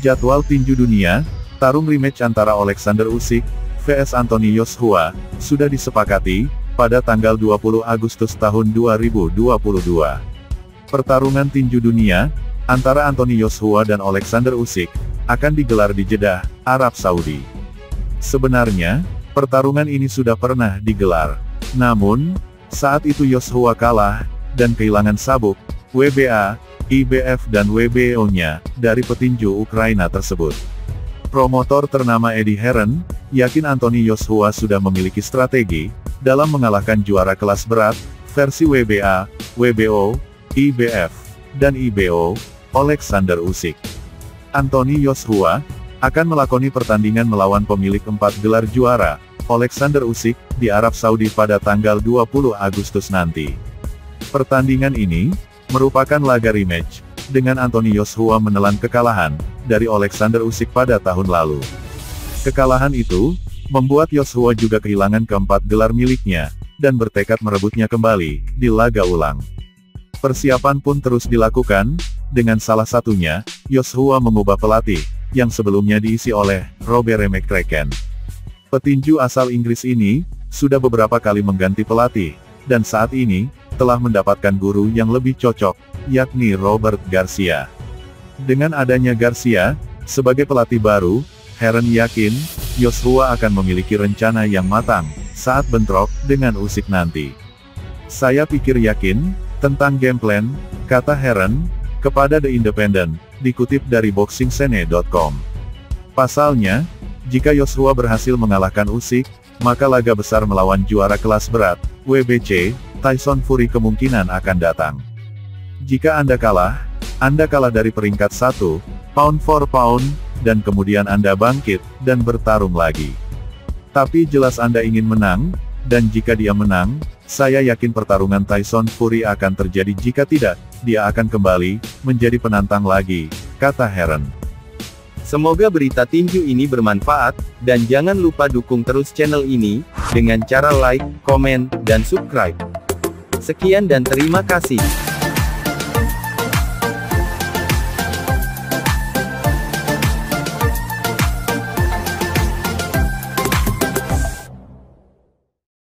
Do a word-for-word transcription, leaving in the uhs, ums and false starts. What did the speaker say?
Jadwal tinju dunia, tarung rematch antara Oleksandr Usyk versus Anthony Joshua, sudah disepakati, pada tanggal dua puluh Agustus tahun dua ribu dua puluh dua. Pertarungan tinju dunia, antara Anthony Joshua dan Oleksandr Usyk, akan digelar di Jeddah, Arab Saudi. Sebenarnya, pertarungan ini sudah pernah digelar. Namun, saat itu Joshua kalah, dan kehilangan sabuk, W B A, I B F dan W B O-nya, dari petinju Ukraina tersebut. Promotor ternama Eddie Hearn, yakin Anthony Joshua sudah memiliki strategi, dalam mengalahkan juara kelas berat, versi W B A, W B O, I B F, dan I B O, Oleksandr Usyk. Anthony Joshua, akan melakoni pertandingan melawan pemilik empat gelar juara, Oleksandr Usyk, di Arab Saudi pada tanggal dua puluh Agustus nanti. Pertandingan ini, merupakan laga rematch, dengan Anthony Joshua menelan kekalahan, dari Oleksandr Usyk pada tahun lalu. Kekalahan itu, membuat Joshua juga kehilangan keempat gelar miliknya, dan bertekad merebutnya kembali, di laga ulang. Persiapan pun terus dilakukan, dengan salah satunya, Joshua mengubah pelatih, yang sebelumnya diisi oleh, Robert McRaken. Petinju asal Inggris ini, sudah beberapa kali mengganti pelatih, dan saat ini, telah mendapatkan guru yang lebih cocok, yakni Robert Garcia. Dengan adanya Garcia, sebagai pelatih baru, Hearn yakin, Joshua akan memiliki rencana yang matang, saat bentrok, dengan Usyk nanti. Saya pikir yakin, tentang game plan, kata Hearn, kepada The Independent, dikutip dari boxing scene dot com. Pasalnya, jika Joshua berhasil mengalahkan Usyk, maka laga besar melawan juara kelas berat, W B C, Tyson Fury kemungkinan akan datang. Jika Anda kalah, Anda kalah dari peringkat satu, pound for pound, dan kemudian Anda bangkit, dan bertarung lagi. Tapi jelas Anda ingin menang, dan jika dia menang, saya yakin pertarungan Tyson Fury akan terjadi. Jika tidak, dia akan kembali, menjadi penantang lagi, kata Hearn. Semoga berita tinju ini bermanfaat, dan jangan lupa dukung terus channel ini, dengan cara like, komen, dan subscribe. Sekian dan terima kasih.